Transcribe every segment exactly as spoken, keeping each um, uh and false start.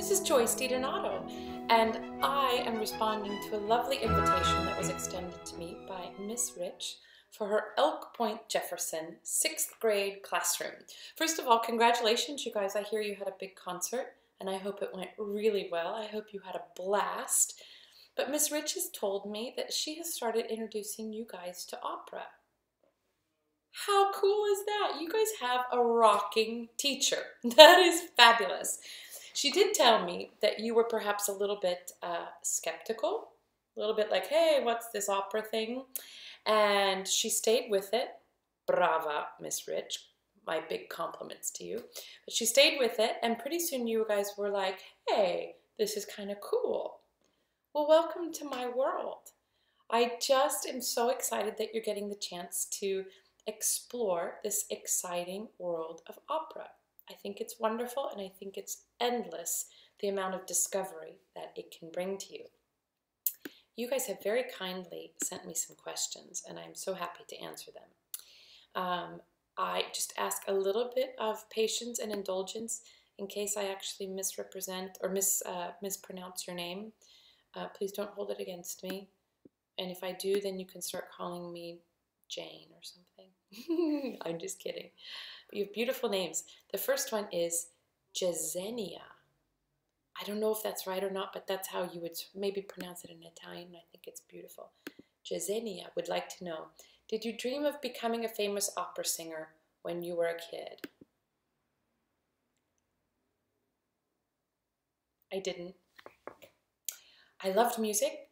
This is Joyce DiDonato, and I am responding to a lovely invitation that was extended to me by Miz Rich for her Elk Point, Jefferson, sixth grade classroom. First of all, congratulations, you guys. I hear you had a big concert, and I hope it went really well. I hope you had a blast. But Miz Rich has told me that she has started introducing you guys to opera. How cool is that? You guys have a rocking teacher. That is fabulous. She did tell me that you were perhaps a little bit uh, skeptical, a little bit like, hey, what's this opera thing? And she stayed with it. Brava, Miss Rich. My big compliments to you. But she stayed with it, and pretty soon you guys were like, hey, this is kind of cool. Well, welcome to my world. I just am so excited that you're getting the chance to explore this exciting world of opera. I think it's wonderful, and I think it's endless, the amount of discovery that it can bring to you. You guys have very kindly sent me some questions, and I'm so happy to answer them. Um, I just ask a little bit of patience and indulgence in case I actually misrepresent or mis, uh, mispronounce your name. Uh, please don't hold it against me, and if I do, then you can start calling me Jane or something. I'm just kidding. But you have beautiful names. The first one is Jezenia. I don't know if that's right or not, but that's how you would maybe pronounce it in Italian. I think it's beautiful. Jezenia would like to know, did you dream of becoming a famous opera singer when you were a kid? I didn't. I loved music.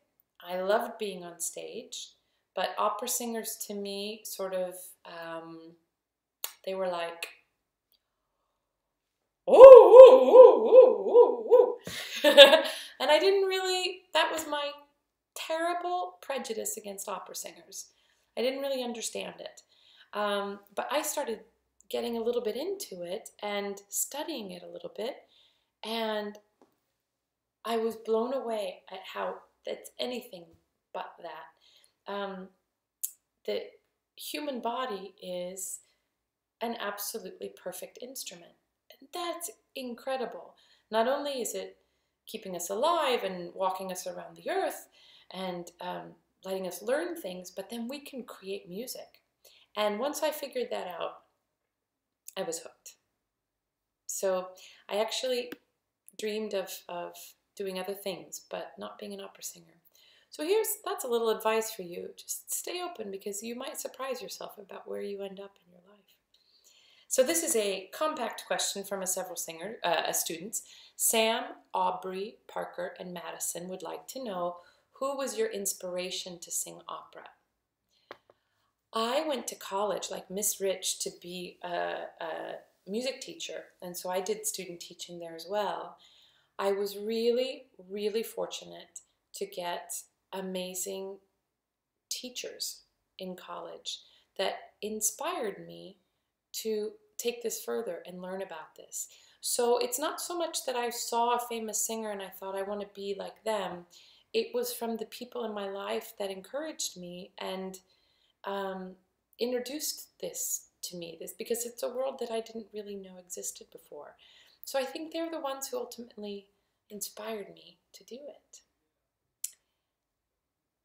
I loved being on stage. But opera singers to me sort of, um, they were like, ooh, ooh, ooh, ooh, ooh, ooh. And I didn't really, that was my terrible prejudice against opera singers. I didn't really understand it. Um, but I started getting a little bit into it and studying it a little bit. And I was blown away at how that's anything but that. Um, the human body is an absolutely perfect instrument. And that's incredible. Not only is it keeping us alive and walking us around the earth and um, letting us learn things, but then we can create music. And once I figured that out, I was hooked. So I actually dreamed of, of doing other things, but not being an opera singer. So here's, that's a little advice for you. Just stay open, because you might surprise yourself about where you end up in your life. So this is a compact question from a several singer, uh, a students. Sam, Aubrey, Parker, and Madison would like to know, who was your inspiration to sing opera? I went to college, like Miss Rich, to be a, a music teacher. And so I did student teaching there as well. I was really, really fortunate to get amazing teachers in college that inspired me to take this further and learn about this. So it's not so much that I saw a famous singer and I thought I want to be like them. It was from the people in my life that encouraged me and um, introduced this to me, this, because it's a world that I didn't really know existed before. So I think they're the ones who ultimately inspired me to do it.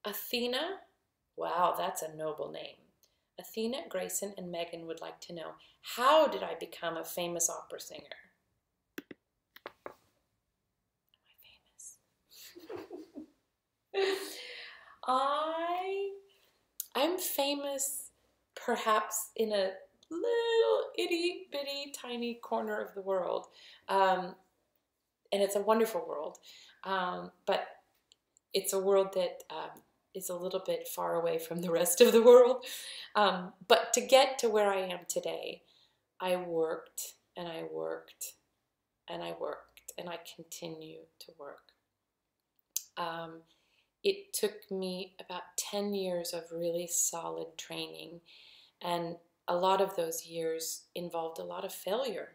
Athena, wow, that's a noble name. Athena, Grayson, and Megan would like to know, how did I become a famous opera singer? Am I famous? I, I'm famous perhaps in a little itty bitty tiny corner of the world. Um, and it's a wonderful world, um, but it's a world that um, is a little bit far away from the rest of the world. Um, but to get to where I am today, I worked and I worked and I worked and I continue to work. Um, it took me about ten years of really solid training, and a lot of those years involved a lot of failure,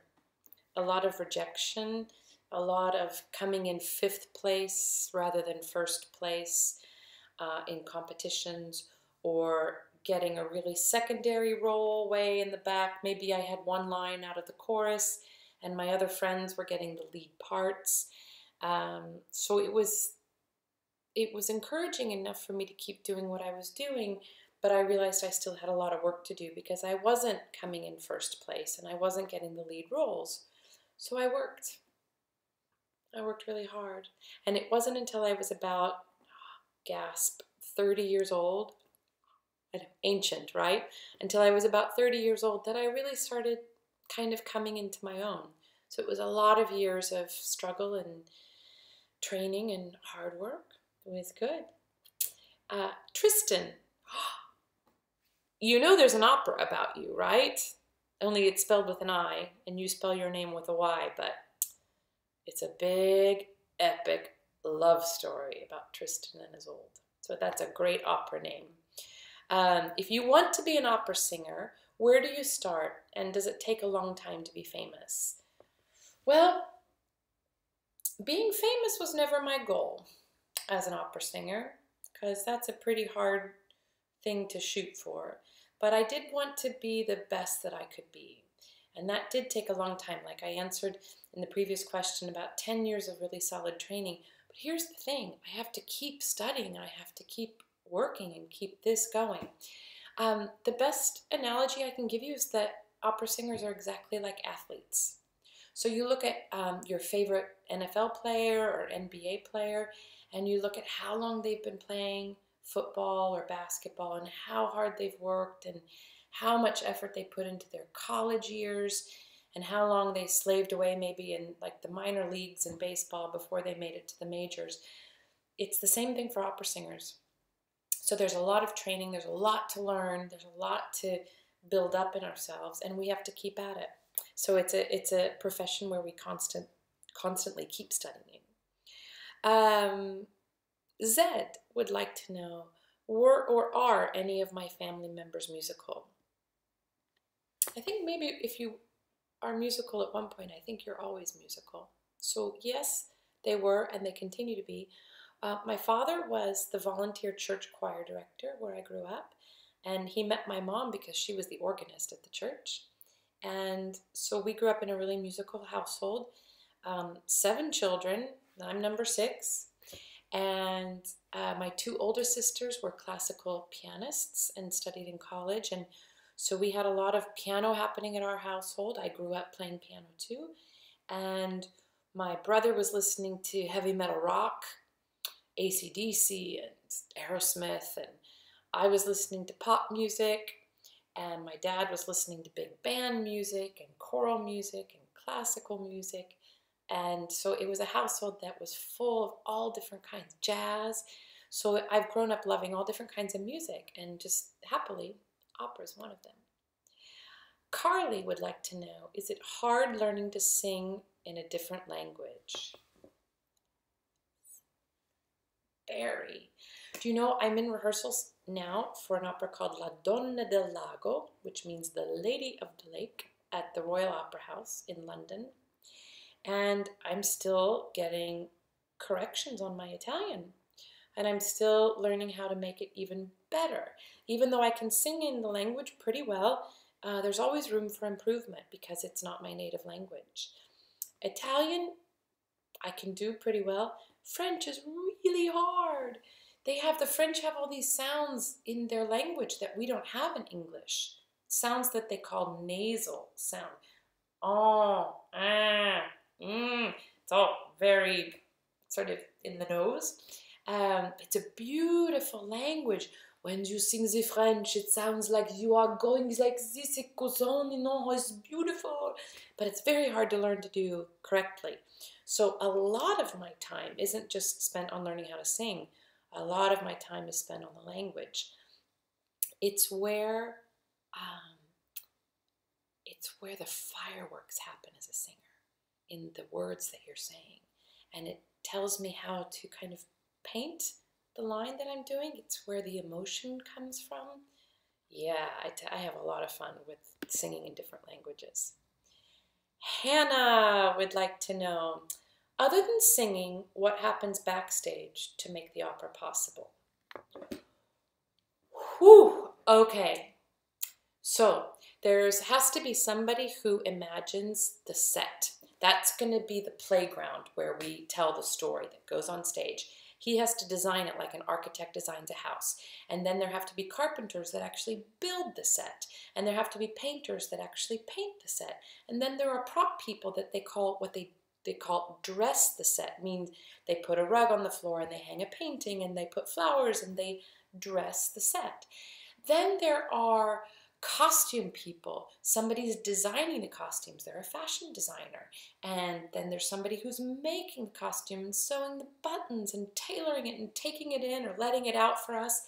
a lot of rejection, a lot of coming in fifth place rather than first place Uh, in competitions, or getting a really secondary role way in the back. Maybe I had one line out of the chorus and my other friends were getting the lead parts. Um, so it was, it was encouraging enough for me to keep doing what I was doing, but I realized I still had a lot of work to do because I wasn't coming in first place and I wasn't getting the lead roles. So I worked. I worked really hard. And it wasn't until I was about, gasp, thirty years old, ancient, right? Until I was about thirty years old that I really started kind of coming into my own. So it was a lot of years of struggle and training and hard work. It was good. Uh, Tristan. You know there's an opera about you, right? Only it's spelled with an I, and you spell your name with a Y, but it's a big, epic love story about Tristan and Isolde. So that's a great opera name. Um, if you want to be an opera singer, where do you start, and does it take a long time to be famous? Well, being famous was never my goal as an opera singer, because that's a pretty hard thing to shoot for. But I did want to be the best that I could be. And that did take a long time. Like I answered in the previous question, about ten years of really solid training. But here's the thing, I have to keep studying, and I have to keep working and keep this going. Um, the best analogy I can give you is that opera singers are exactly like athletes. So you look at um, your favorite N F L player or N B A player, and you look at how long they've been playing football or basketball and how hard they've worked and how much effort they put into their college years and how long they slaved away maybe in like the minor leagues in baseball before they made it to the majors. It's the same thing for opera singers. So there's a lot of training, there's a lot to learn, there's a lot to build up in ourselves, and we have to keep at it. So it's a, it's a profession where we constant, constantly keep studying. Um, Zed would like to know, were or are any of my family members musical? I think maybe if you are musical at one point, I think you're always musical. So yes, they were, and they continue to be. Uh, my father was the volunteer church choir director where I grew up, and he met my mom because she was the organist at the church. And so we grew up in a really musical household, um, seven children, I'm number six. And uh, my two older sisters were classical pianists and studied in college, and so we had a lot of piano happening at our household. I grew up playing piano too, and my brother was listening to heavy metal rock, A C D C and Aerosmith, and I was listening to pop music, and my dad was listening to big band music and choral music and classical music. And so it was a household that was full of all different kinds of jazz. So I've grown up loving all different kinds of music, and just happily, opera is one of them. Carly would like to know, is it hard learning to sing in a different language? Very. Do you know, I'm in rehearsals now for an opera called La Donna del Lago, which means the Lady of the Lake, at the Royal Opera House in London. And I'm still getting corrections on my Italian. And I'm still learning how to make it even better. Even though I can sing in the language pretty well, uh, there's always room for improvement because it's not my native language. Italian, I can do pretty well. French is really hard. They have, the French have all these sounds in their language that we don't have in English. Sounds that they call nasal sound. Oh, ah. Mm, it's all very sort of in the nose. Um, it's a beautiful language. When you sing the French, it sounds like you are going like this. It goes on and on. It's beautiful. But it's very hard to learn to do correctly. So a lot of my time isn't just spent on learning how to sing. A lot of my time is spent on the language. It's where, um, it's where the fireworks happen as a singer, in the words that you're saying. And it tells me how to kind of paint the line that I'm doing. It's where the emotion comes from. Yeah, I, t I have a lot of fun with singing in different languages. Hannah would like to know, other than singing, what happens backstage to make the opera possible? Whew, okay. So, there has to be somebody who imagines the set. That's going to be the playground where we tell the story that goes on stage. He has to design it like an architect designs a house. And then there have to be carpenters that actually build the set. And there have to be painters that actually paint the set. And then there are prop people that they call what they They call it dress the set, means they put a rug on the floor and they hang a painting and they put flowers and they dress the set. Then there are costume people. Somebody's designing the costumes. They're a fashion designer. And then there's somebody who's making the costume and sewing the buttons and tailoring it and taking it in or letting it out for us.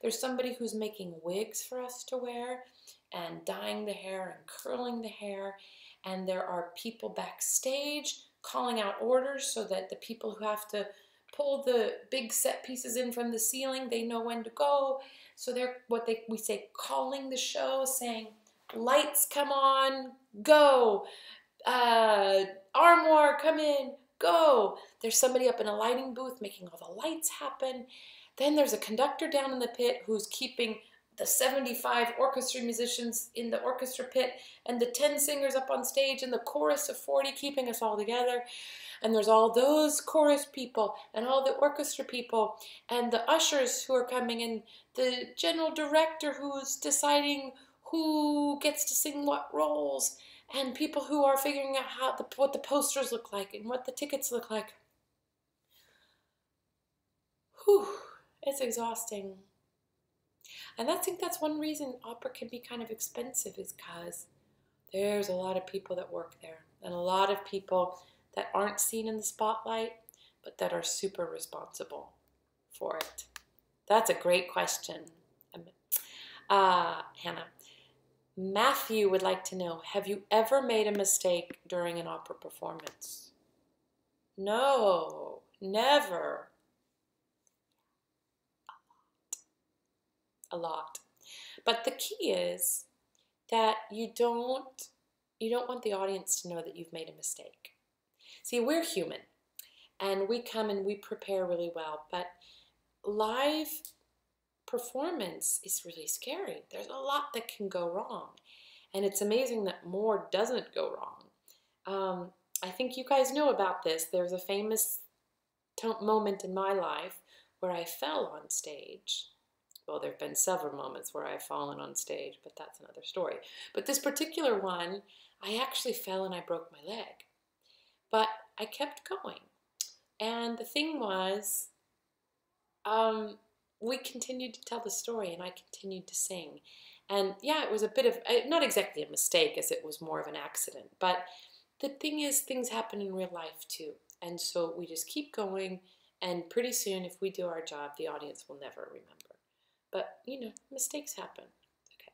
There's somebody who's making wigs for us to wear and dyeing the hair and curling the hair. And there are people backstage calling out orders so that the people who have to pull the big set pieces in from the ceiling, they know when to go. So they're what they we say calling the show, saying, lights come on, go, uh, armoire come in, go. There's somebody up in a lighting booth making all the lights happen. Then there's a conductor down in the pit who's keeping the seventy-five orchestra musicians in the orchestra pit, and the ten singers up on stage, and the chorus of forty keeping us all together. And there's all those chorus people, and all the orchestra people, and the ushers who are coming, and the general director who's deciding who gets to sing what roles, and people who are figuring out how the, what the posters look like, and what the tickets look like. Whew, it's exhausting. And I think that's one reason opera can be kind of expensive, is because there's a lot of people that work there and a lot of people that aren't seen in the spotlight, but that are super responsible for it. That's a great question. Uh, Hannah, Matthew would like to know, have you ever made a mistake during an opera performance? No, never. A lot. But the key is that you don't you don't want the audience to know that you've made a mistake. See, we're human and we come and we prepare really well, but live performance is really scary. There's a lot that can go wrong, and it's amazing that more doesn't go wrong. Um, I think you guys know about this. There's a famous moment in my life where I fell on stage. Well, there have been several moments where I've fallen on stage, but that's another story. But this particular one, I actually fell and I broke my leg. But I kept going. And the thing was, um, we continued to tell the story and I continued to sing. And yeah, it was a bit of, not exactly a mistake, as it was more of an accident. But the thing is, things happen in real life too. And so we just keep going. And pretty soon, if we do our job, the audience will never remember. But, you know, mistakes happen. Okay.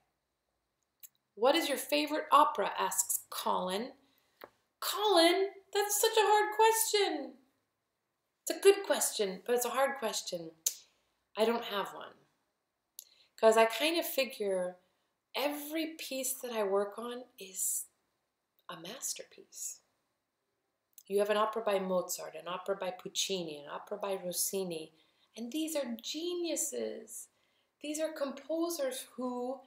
What is your favorite opera, asks Colin. Colin, that's such a hard question. It's a good question, but it's a hard question. I don't have one. Because I kind of figure every piece that I work on is a masterpiece. You have an opera by Mozart, an opera by Puccini, an opera by Rossini, and these are geniuses. These are composers who,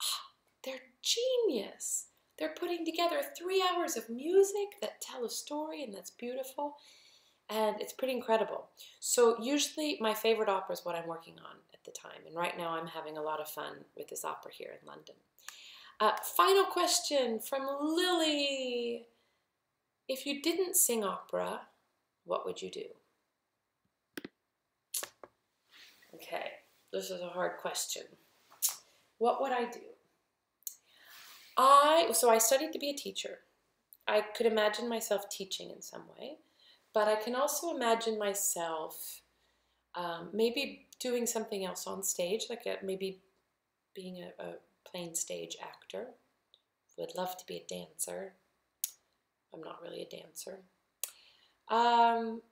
ah, they're genius. They're putting together three hours of music that tell a story, and that's beautiful. And it's pretty incredible. So usually my favorite opera is what I'm working on at the time. And right now I'm having a lot of fun with this opera here in London. Uh, final question from Lily. If you didn't sing opera, what would you do? Okay, this is a hard question. What would I do? I, so I studied to be a teacher. I could imagine myself teaching in some way, but I can also imagine myself um, maybe doing something else on stage, like a, maybe being a, a plain stage actor. Would love to be a dancer. I'm not really a dancer. Um,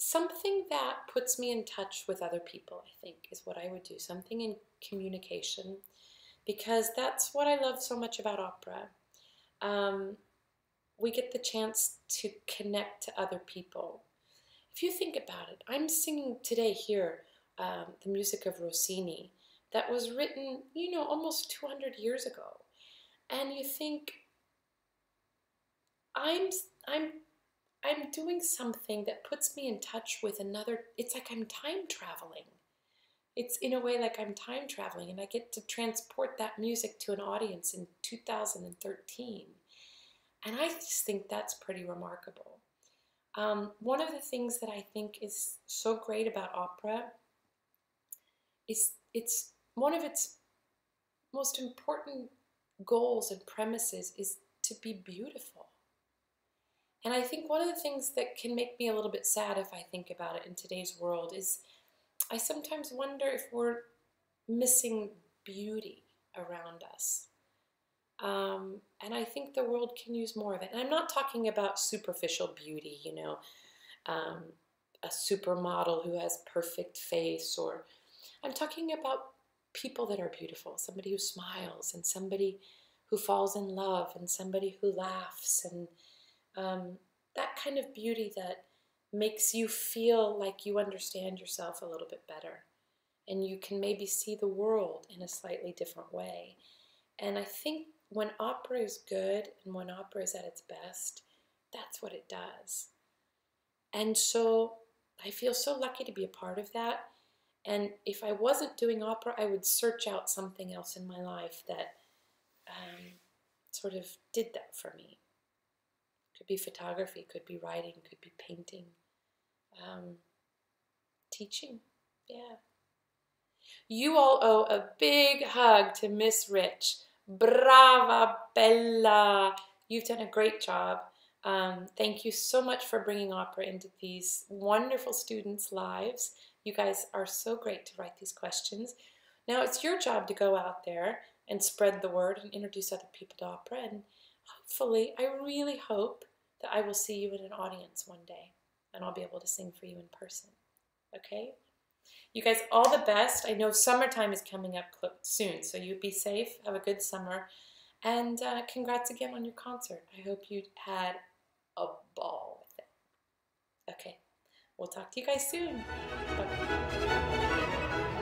Something that puts me in touch with other people, I think, is what I would do. Something in communication, because that's what I love so much about opera. Um, we get the chance to connect to other people. If you think about it, I'm singing today here um, the music of Rossini that was written, you know, almost two hundred years ago. And you think, I'm I'm I'm doing something that puts me in touch with another. It's like I'm time traveling. It's in a way like I'm time traveling, and I get to transport that music to an audience in two thousand thirteen. And I just think that's pretty remarkable. Um, one of the things that I think is so great about opera is it's one of its most important goals and premises is to be beautiful. And I think one of the things that can make me a little bit sad if I think about it in today's world is I sometimes wonder if we're missing beauty around us. Um, and I think the world can use more of it. And I'm not talking about superficial beauty, you know, um, a supermodel who has perfect face, or I'm talking about people that are beautiful, somebody who smiles and somebody who falls in love and somebody who laughs, and um, that kind of beauty that makes you feel like you understand yourself a little bit better and you can maybe see the world in a slightly different way. And I think when opera is good and when opera is at its best, that's what it does. And so I feel so lucky to be a part of that. And if I wasn't doing opera, I would search out something else in my life that um, sort of did that for me. Could be photography, could be writing, could be painting, um, teaching, yeah. You all owe a big hug to Miss Rich. Brava, Bella. You've done a great job. Um, thank you so much for bringing opera into these wonderful students' lives. You guys are so great to write these questions. Now it's your job to go out there and spread the word and introduce other people to opera, and hopefully, I really hope that I will see you in an audience one day and I'll be able to sing for you in person, okay? You guys, all the best. I know summertime is coming up soon, so you be safe, have a good summer, and uh, congrats again on your concert. I hope you had a ball with it. Okay, we'll talk to you guys soon. Bye-bye.